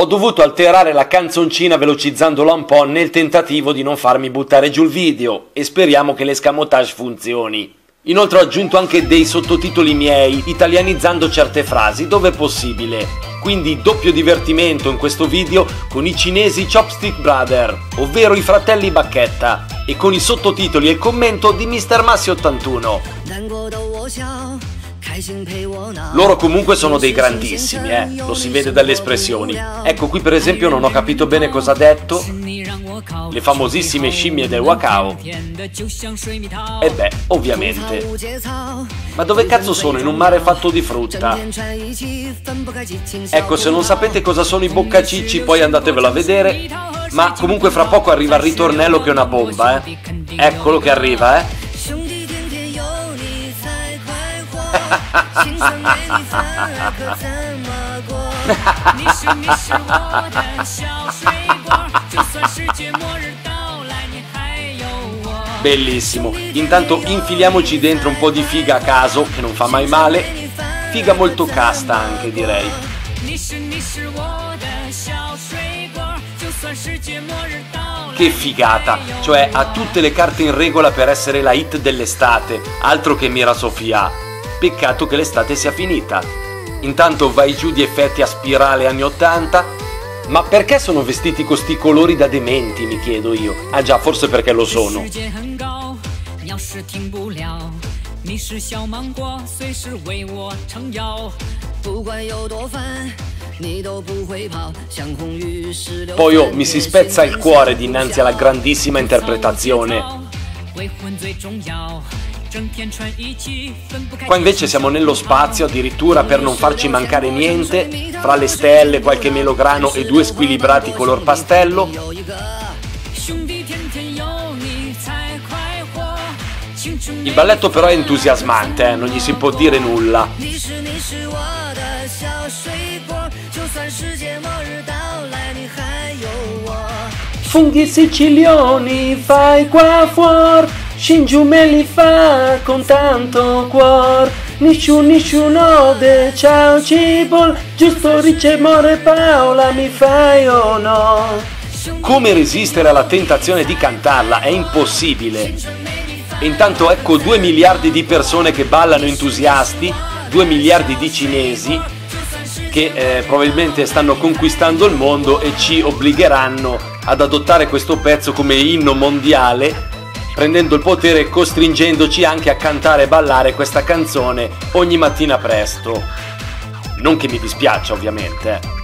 Ho dovuto alterare la canzoncina velocizzandola un po' nel tentativo di non farmi buttare giù il video, e speriamo che l'escamotage funzioni. Inoltre ho aggiunto anche dei sottotitoli miei, italianizzando certe frasi dove possibile. Quindi doppio divertimento in questo video con i cinesi Chopstick Brothers, ovvero i fratelli Bacchetta, e con i sottotitoli e il commento di Mr. Massy 81. Loro comunque sono dei grandissimi, lo si vede dalle espressioni. Ecco, qui per esempio non ho capito bene cosa ha detto. Le famosissime scimmie del Wakao. E beh, ovviamente. Ma dove cazzo sono? In un mare fatto di frutta. Ecco, se non sapete cosa sono i boccacicci poi andatevelo a vedere. Ma comunque fra poco arriva il ritornello che è una bomba, Eccolo che arriva, Bellissimo. Intanto infiliamoci dentro un po' di figa a caso, che non fa mai male. Figa molto casta anche, direi. Che figata, cioè ha tutte le carte in regola per essere la hit dell'estate, altro che Mira Sofia. Peccato che l'estate sia finita. Intanto vai giù di effetti a spirale anni 80. Ma perché sono vestiti con sti colori da dementi, mi chiedo io. Ah già, forse perché lo sono. Poi mi si spezza il cuore dinanzi alla grandissima interpretazione. Qua invece siamo nello spazio, addirittura per non farci mancare niente, fra le stelle, qualche melograno e due squilibrati color pastello. Il balletto però è entusiasmante, non gli si può dire nulla. Funghi Sicilioni, fai qua fuori! Shinju me li fa con tanto cuore. Nessuno de ciao cibol. Giusto ricemore Paola mi fai o no? Come resistere alla tentazione di cantarla? È impossibile. E intanto ecco 2 miliardi di persone che ballano entusiasti, 2 miliardi di cinesi che probabilmente stanno conquistando il mondo e ci obbligheranno ad adottare questo pezzo come inno mondiale, prendendo il potere e costringendoci anche a cantare e ballare questa canzone ogni mattina presto. Non che mi dispiaccia, ovviamente.